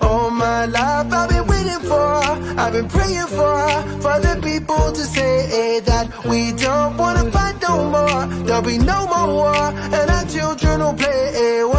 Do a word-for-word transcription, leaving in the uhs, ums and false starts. all my life I've been waiting for, I've been praying for, for the people to say that we don't wanna fight no more. There'll be no more war, and our children will play.